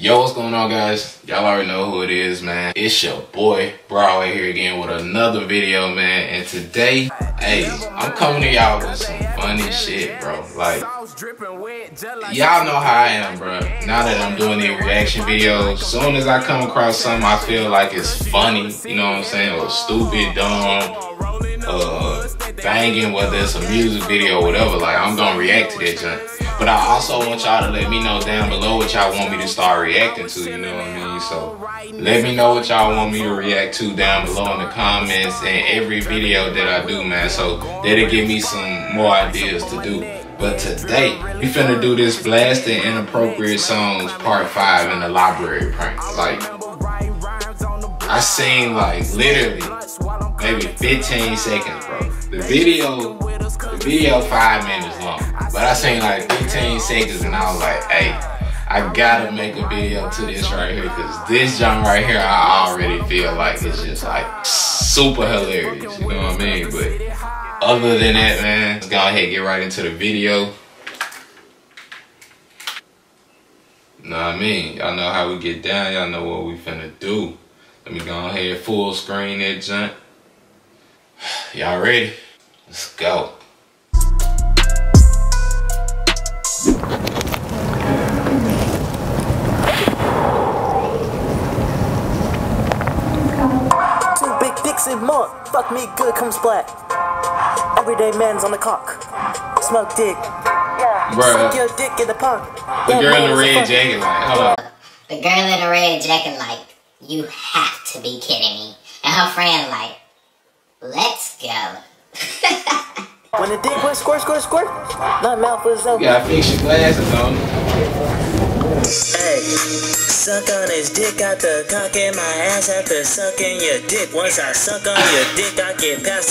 Yo, what's going on, guys? Y'all already know who it is, man. It's your boy Broadway here again with another video, man. And today, hey, I'm coming to y'all with some funny shit, bro. Like, y'all know how I am, bro. Now that I'm doing these reaction videos, soon as I come across something I feel like it's funny, you know what I'm saying, or stupid, dumb, banging, whether it's a music video or whatever, like, I'm gonna react to that junk. But I also want y'all to let me know down below what y'all want me to start reacting to, you know what I mean? So let me know what y'all want me to react to down below in the comments and every video that I do, man. So that'll give me some more ideas to do. But today, we finna do this blasting inappropriate songs part 5 in the library prank. Like, I seen like literally maybe 15 seconds, bro. The video 5 minutes long, but I seen like 15 seconds and I was like, hey, I gotta make a video to this right here, because this junk right here, I already feel like it's just like super hilarious, you know what I mean? But other than that, man, let's go ahead and get right into the video. Know what I mean? Y'all know how we get down, y'all know what we finna do. Let me go ahead full screen that junk. Y'all ready? Let's go. Big more. Fuck me good comes black. Everyday man's on the cock. Smoke dick. Bruh. Stick your dick in the pocket. The girl in the red jacket light. Hello. The girl in the red jacket light. You have to be kidding me. And her friend like, let's go. When the dick went squirt, squirt, squirt, my mouth was open. You gotta fix your glasses on. Hey, suck on his dick out the cock in my ass after sucking your dick. Once I suck on your dick, I get past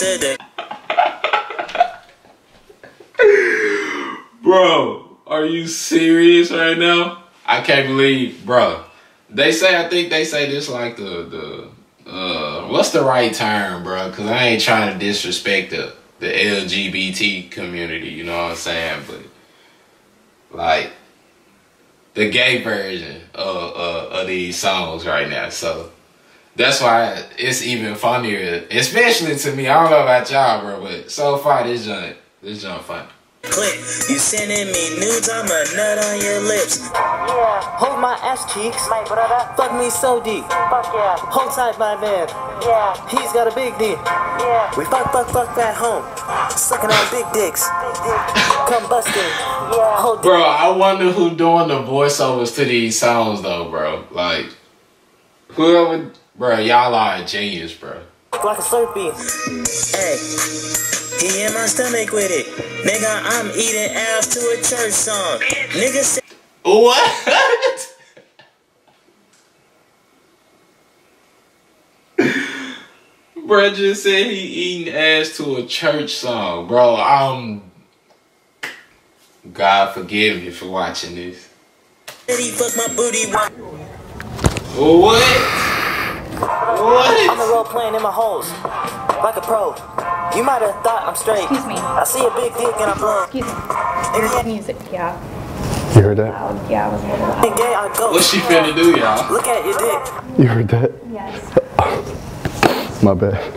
the. Bro, are you serious right now? I can't believe, bro. They say, I think they say this like what's the right term, bro? Because I ain't trying to disrespect the LGBT community, you know what I'm saying? But, like, the gay version of these songs right now. So, that's why it's even funnier, especially to me. I don't know about y'all, bro, but so far, this junk funny. Click, you sending me nudes, I'm a nut on your lips. Yeah, hold my ass cheeks, my brother. Fuck me so deep. Fuck yeah. Hold tight, my man. Yeah, he's got a big dick. Yeah, we fuck that home. Sucking on big dicks. Big dick. Come busting. Yeah, hold. Bro, I wonder who doing the voiceovers to these songs though, bro. Like, whoever, bro, y'all are a genius, bro. Like a Slurpee. Hey. He in my stomach with it. Nigga, I'm eating ass to a church song. Nigga say. What? Bro just said he eating ass to a church song. Bro, God forgive me for watching this. Did he fuck my booty? What? What? I'm a role playing in my holes. Like a pro. You might have thought I'm straight. Excuse me. I see a big dick and I'm blown. Excuse me. There's music, yeah. You heard that? Yeah, I was heard that. What's she finna do, y'all? Look at your dick. You heard that? Yes. My bad.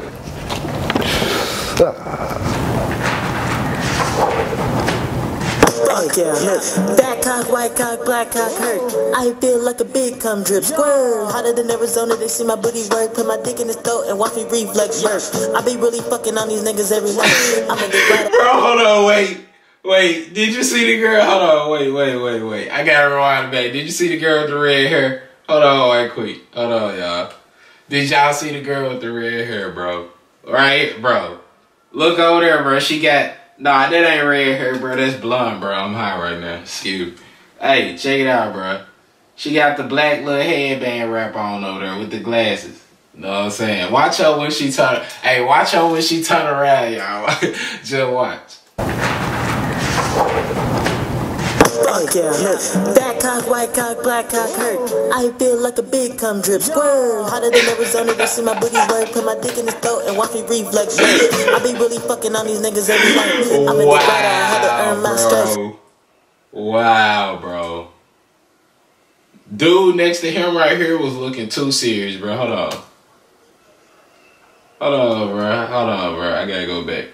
Oh, yeah, hurt. Fat cock, white cock, black cock, hurt. I feel like a big cum drip. Squirt. Hotter than Arizona, they see my booty work. Put my dick in his throat and watch me reflex work. I be really fucking on these niggas every night. I'm gonna get right. Bro, hold on, wait. Wait, did you see the girl? Hold on, wait. I gotta rewind back. Did you see the girl with the red hair? Hold on, wait, quick. Hold on, y'all. Did y'all see the girl with the red hair, bro? Right, bro. Look over there, bro. She got... Nah, that ain't red hair, bro. That's blonde, bro. I'm high right now. Excuse me. Hey, check it out, bro. She got the black little headband wrap on over there with the glasses. Know what I'm saying? Watch her when she turn. Hey, watch her when she turn around, y'all. Just watch. Oh, yeah, hurt. Fat cock, white cock, black cock, hurt. I feel like a big cum drip. Squirt. Hotter than Arizona, they see my booty work. Put my dick in his throat and watch me reflex. I be really fucking on these niggas every night. I'm in the bottom, I had to earn my stress. Wow, bro. Dude next to him right here was looking too serious, bro. Hold on. Hold on, bro. I gotta go back.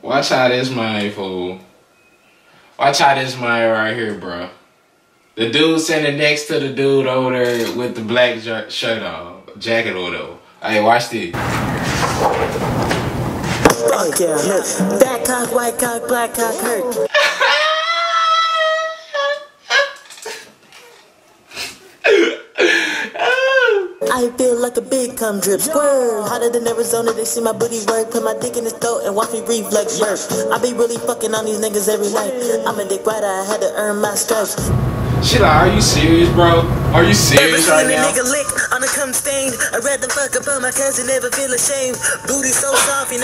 Watch how this man, fool. Watch how this man right here, bro. The dude sitting next to the dude over there with the black shirt on, jacket or whatever. Hey, watch this. Oh yeah, hurt. Black cock, white cock, black cock, hurt. I feel like a big cum drip. Squirt. Hotter than Arizona, they see my booty work. Put my dick in his throat and watch me reflex burp. I be really fucking on these niggas every night. I'm a dick rider, I had to earn my stripes. She like, are you serious, bro? Are you serious right now? Nigga lick on a cum stain. I read the fuck up on my cousin, never feel ashamed. Booty so soft, you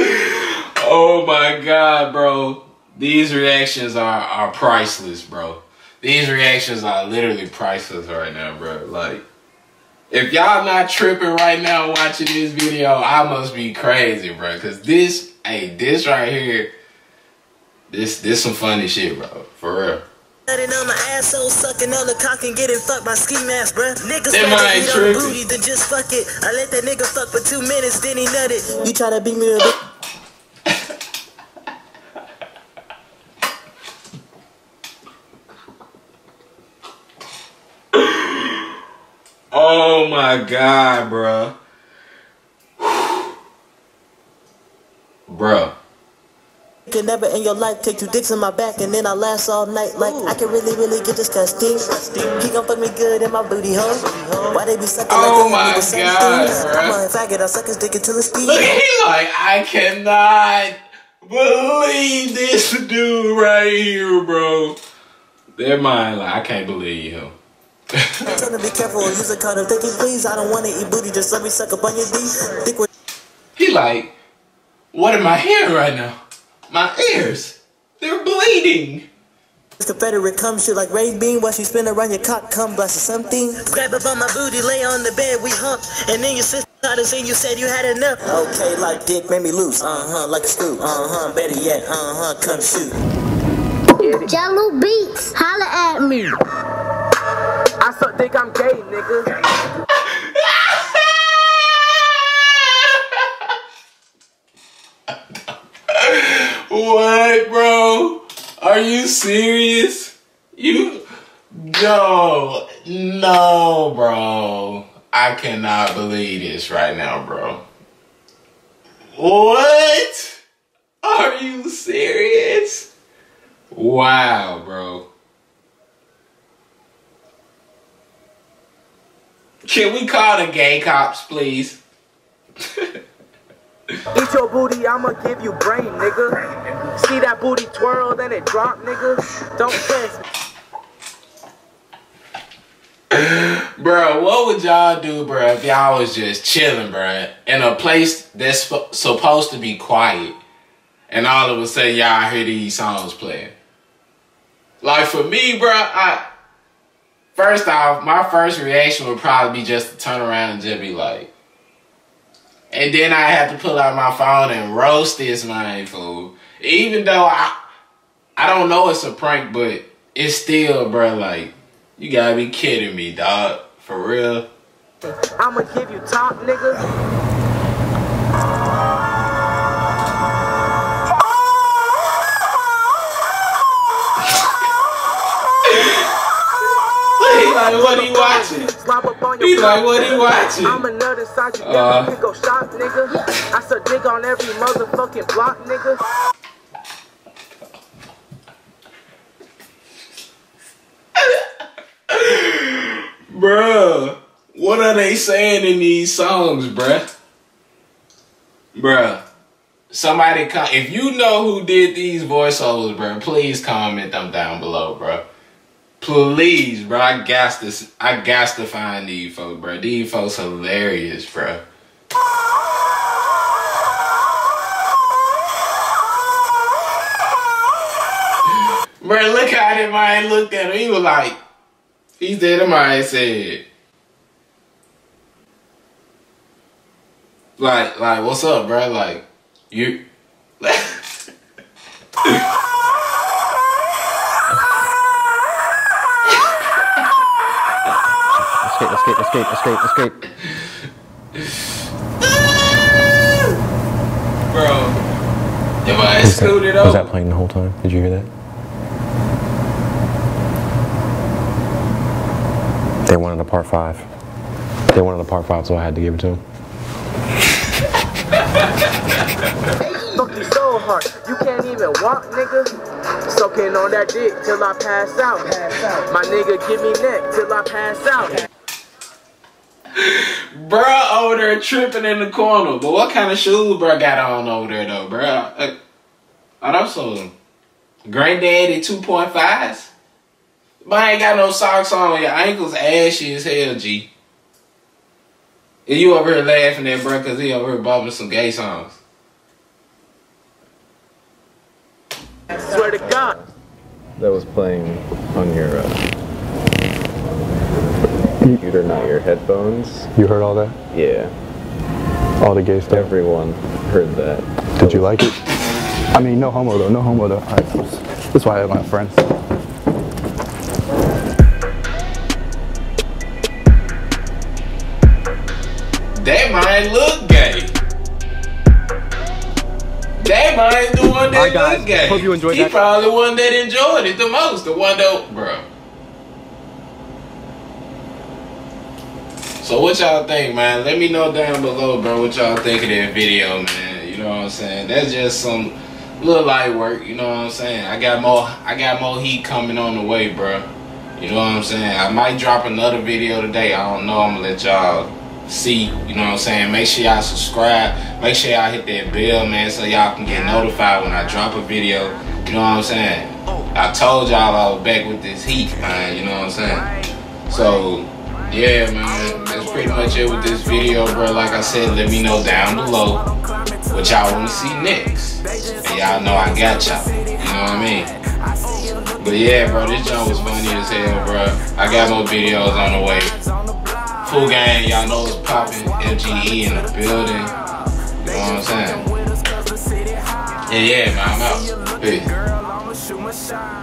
know. Oh my God, bro. These reactions are priceless, bro. These reactions are literally priceless right now, bro. Like, if y'all not tripping right now watching this video, I must be crazy, bro. Cause this, hey, this right here, this some funny shit, bro. For real. Cutting on my asshole, sucking on the cock and getting fucked by ski mask, bruh. Niggas try to beat on booty, then just fuck it. I let that nigga fuck for 2 minutes, then he nutted. You try to beat me a bitch. Oh my God, bruh. Bruh. You can never in your life take 2 dicks in my back and then I last all night like I can really get disgusting. He gon' fuck me good in my booty hole. Why they be sucking like this? Oh my God, I'm a faggot, I suck his dick until it's deep. Look, he's like, I cannot believe this dude right here, bro. They're mine, like, I can't believe him. I'm trying to be careful and use a kind of thinking, please. I don't want to eat booty, just let me suck up on your dick. He like, what am I hearing right now? My ears, they're bleeding. It's Confederate cum shit like Ray Bean. While she spin around your cock, cum blast or something. Grab up on my booty, lay on the bed, we hump. And then your sister caught us and you said you had enough. Okay, like dick made me loose, like a scoop, better yet, come shoot. Jello Beats, holla at me. I suck dick, I'm gay, nigga. What, bro? Are you serious? No, bro. I cannot believe this right now, bro. What? Are you serious? Wow, bro. Can we call the gay cops, please? Eat your booty, I'ma give you brain, nigga. See that booty twirl, then it drop, nigga. Don't press me. Bro, what would y'all do, bro, if y'all was just chilling, bro, in a place that's supposed to be quiet, and all of a sudden y'all hear these songs playing? Like, for me, bro, first off, my first reaction would probably be just to turn around and just be like, and then I have to pull out my phone and roast this man, fool. Even though I don't know it's a prank, but it's still, bro, like, you gotta be kidding me, dog. For real. I'ma give you top, nigga. He's like, what are you watching? He's like, what are you watching? I'm another side, you got pick up shop, nigga. I said dick on every motherfucking block, nigga. Bruh, what are they saying in these songs, bruh? Bruh, somebody, if you know who did these voiceovers, bruh, please comment them down below, bruh. Please, bro, I got to find these folks, bro. These folks hilarious, bro. Bro, look how that man looked at him. He was like, he said, that man said, like, what's up, bro? Like, you. escape, escape, escape. Bro. Am I scooted up? Was that playing the whole time? Did you hear that? They wanted a part five. They wanted a part five, so I had to give it to them. Fucking so hard. You can't even walk, nigga. Soaking on that dick till I pass out. My nigga give me neck till I pass out. Bruh over there tripping in the corner. But what kind of shoes bruh got on over there though, bruh? Oh, them so granddaddy 2.5s? But I ain't got no socks on. Your ankles ashy as hell, G. And you over here laughing at bruh cause he over here bumping some gay songs. Swear to God. That was playing on your computer, not your headphones. You heard all that? Yeah. All the gay stuff? Everyone heard that. Did you like it? I mean, no homo though, no homo though. That's why I have my friends. They might look gay. That might the one that looked gay. Hope you enjoyed that. He probably the one that enjoyed it the most. The one that, bro. So what y'all think, man? Let me know down below, bro, what y'all think of that video, man. You know what I'm saying? That's just some little light work. You know what I'm saying? I got more heat coming on the way, bro. You know what I'm saying? I might drop another video today. I don't know. I'm gonna let y'all see, you know what I'm saying. Make sure y'all subscribe, make sure y'all hit that bell, man, so y'all can get notified when I drop a video. You know what I'm saying? I told y'all I was back with this heat, man. You know what I'm saying? So yeah, man, that's pretty much it with this video, bro. Like I said, let me know down below what y'all want to see next, and y'all know I got y'all, you know what I mean? But yeah, bro, this joint was funny as hell, bro. I got more videos on the way. Foo Gang, y'all know it's popping. FGE in the building. You know what I'm saying? Yeah, man, I'm out. Peace.